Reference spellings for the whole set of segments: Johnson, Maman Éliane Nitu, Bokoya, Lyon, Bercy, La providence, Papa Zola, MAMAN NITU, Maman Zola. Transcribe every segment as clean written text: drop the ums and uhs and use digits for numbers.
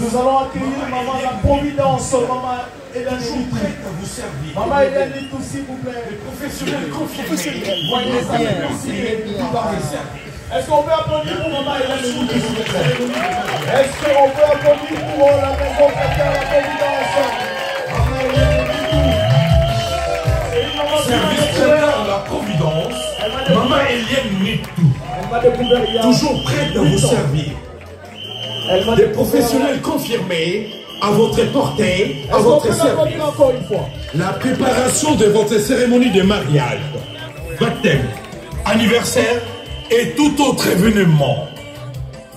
Nous allons accueillir Maman la Providence, Maman Éliane Nitu. Maman Éliane Nitu, s'il vous plaît. Les professionnels confirmés. Voyez ça, merci. Est-ce qu'on peut applaudir pour Maman Éliane Nitu, s'il vous plaît? Est-ce qu'on peut applaudir pour la maison chrétienne, la Providence? Maman Éliane Nitu. Service chrétien de la Providence. Maman Éliane Nitu. Toujours prête à vous servir. Des professionnels confirmés à votre portée, à votre service. La préparation de votre cérémonie de mariage, baptême, anniversaire et tout autre événement.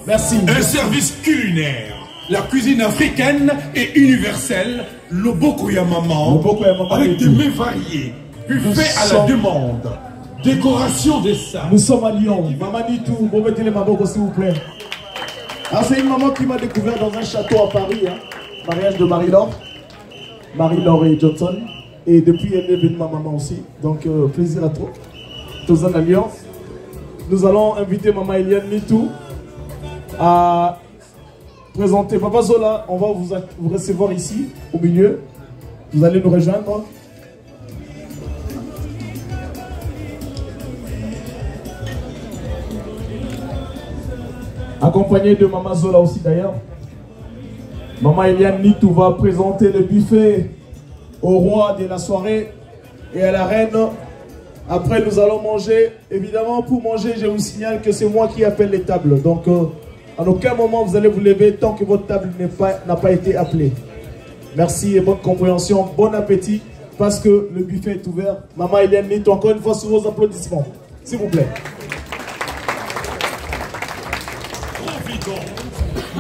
Merci. Un service culinaire, la cuisine africaine et universelle, le Bokoya Maman, avec des mets variés, buffet à la demande, décoration des salles. Nous sommes à Lyon. Maman Nitu, vous mettez les mabokos s'il vous plaît. Alors c'est une maman qui m'a découvert dans un château à Paris, hein, mariage de Marie-Laure, et Johnson. Et depuis elle est devenue ma maman aussi, donc plaisir à toi, tous en alliance. Nous allons inviter Maman Éliane Nitu à présenter Papa Zola. On va vous recevoir ici, au milieu, vous allez nous rejoindre. Accompagné de Maman Zola aussi d'ailleurs. Maman Éliane Nitu va présenter le buffet au roi de la soirée et à la reine. Après nous allons manger. Évidemment pour manger je vous signale que c'est moi qui appelle les tables. Donc à aucun moment vous allez vous lever tant que votre table n'a pas été appelée. Merci et bonne compréhension, bon appétit parce que le buffet est ouvert. Maman Éliane Nitu encore une fois sous vos applaudissements. S'il vous plaît.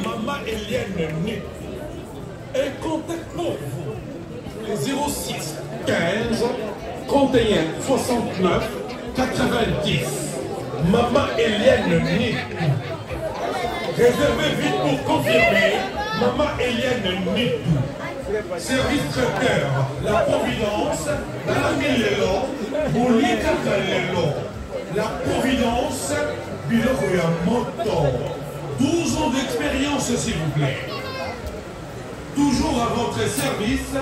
Maman Éliane Nitu et contactez-nous les 06 15 31 69 90. Maman Éliane Nitu. Réservez vite pour confirmer. Maman Éliane Nitu. Service traiteur, la Providence, la Providence, Bilokoya Moto. 12 ans d'expérience, s'il vous plaît. Toujours à votre service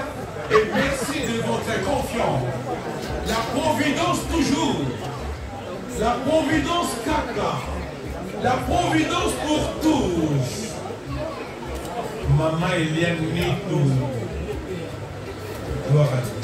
et merci de votre confiance. La Providence toujours. La Providence caca. La Providence pour tous. Maman Éliane Nitu. Gloire à Dieu.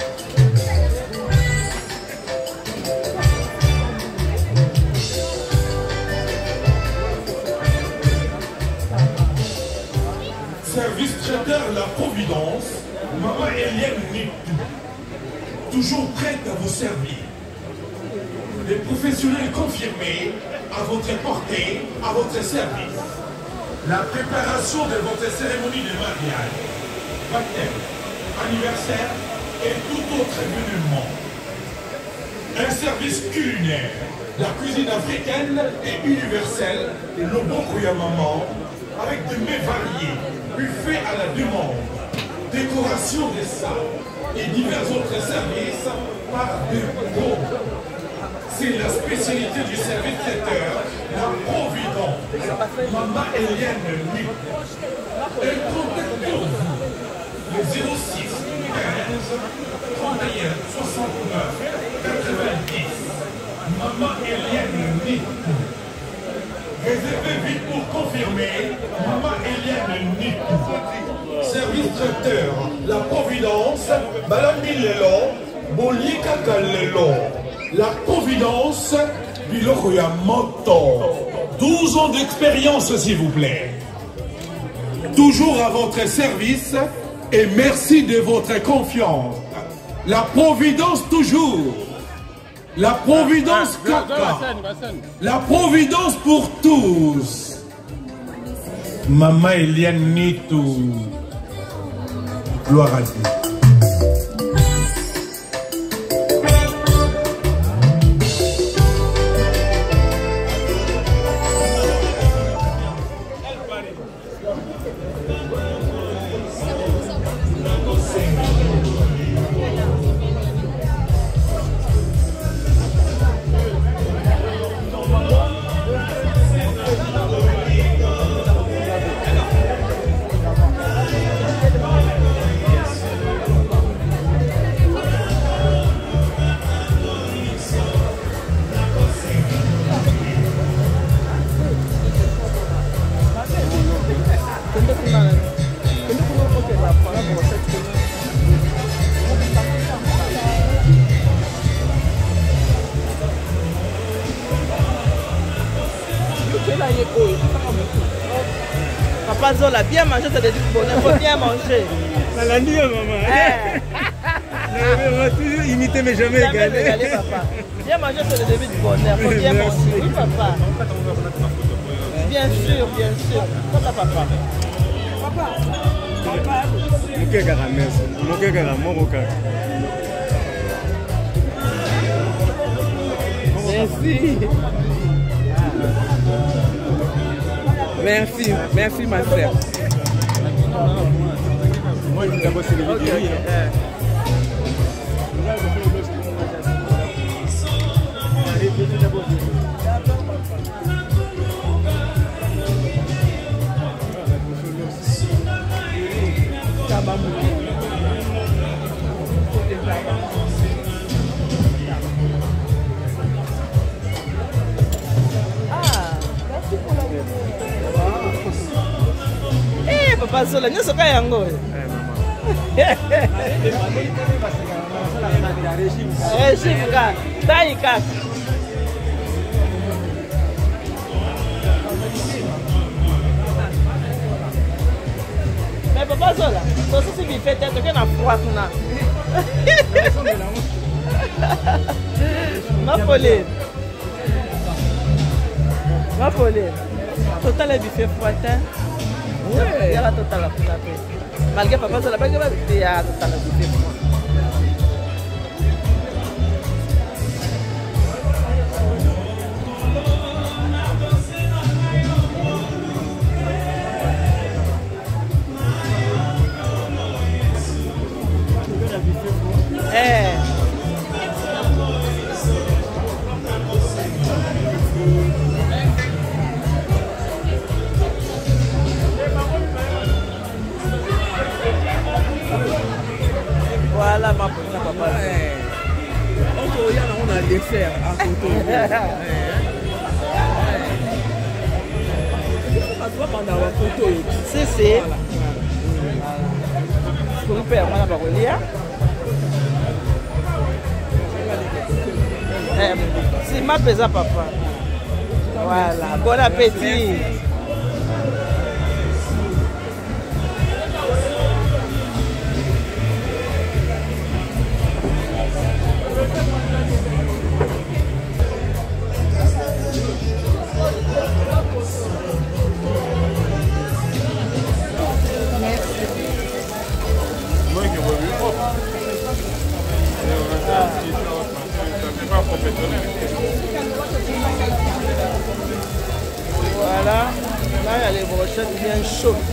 Service traiteur La Providence, Maman Éliane Nitu. Toujours prête à vous servir. Des professionnels confirmés à votre portée, à votre service. La préparation de votre cérémonie de mariage, baptême, anniversaire et tout autre événement. Un service culinaire, la cuisine africaine et universelle, le Bokoya Maman, avec des mets variés, buffet à la demande, décoration des salles et divers autres services par des groupes. C'est la spécialité du service traiteur, la Providence, Maman Éliane Nitu. Et contactez-vous le 06 15 31 69 90. Maman Éliane Nitu. Réservez vite pour confirmer, Maman Éliane Nitu. Service traiteur, la Providence, Balamilelo, Bolikakalelo. La Providence, Bilokoya Moto. 12 ans d'expérience, s'il vous plaît. Toujours à votre service et merci de votre confiance. La Providence toujours. La Providence caca. La Providence pour tous. Maman Éliane Nitu. Gloire à Dieu. Zola, bien manger, ça te dit bonheur, il faut bien manger. Ça l'a dit, maman. On va toujours imiter, mais jamais égaler. Jamais papa. Bien manger, c'est le début du bonheur, il faut bien manger. Oui, papa. Bien sûr, bien sûr. Papa, papa. Papa, papa. Mon cœur caramel, mon cœur caramel, mon cœur. Merci. Merci, merci ma soeur. Moi je vais bosser les vidéos. Papa Zola, nous sommes yango. Mais Papa Zola, ça c'est ce qui fait tête que n'a pas ma folie. Total est buffet froidin. Oui, il y a la totale. Malgré papa, ça la bague, il y a la totale. Voilà ma petite papa. On a des fers à côté. C'est. Pour père, on a c'est ma pesa papa. Voilà, bon appétit. Voilà, là il y a les brochettes bien chaudes.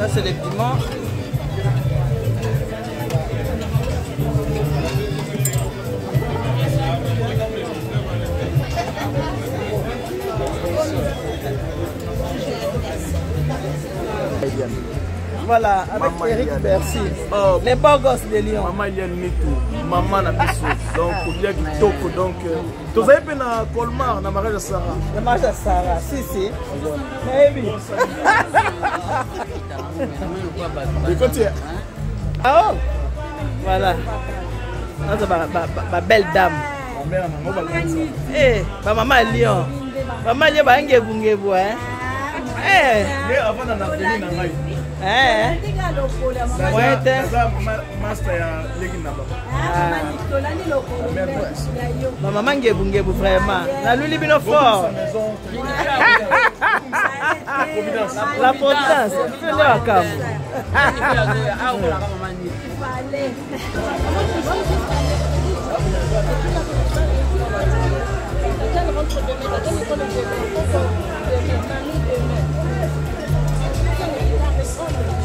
Là c'est les piments. Voilà, avec Maman Eric Liane. Bercy. Oh, les beaux gosses de Lyon. Maman Éliane Nitu, maman n'a plus de donc, il y a du toco. Donc, tu as été à Colmar, dans le mariage de Sarah. Le mariage de Sarah, si, si. Mais oui. Écoutez. Ah oh, voilà. Ma belle dame. Ma mère, maman, eh, ma maman à Lyon. Maman Lyon, elle est bonne, hein. Eh, avant d'en appeler, maman. Eh, maman ngebungebu vraiment. La luli bino fort. La providence.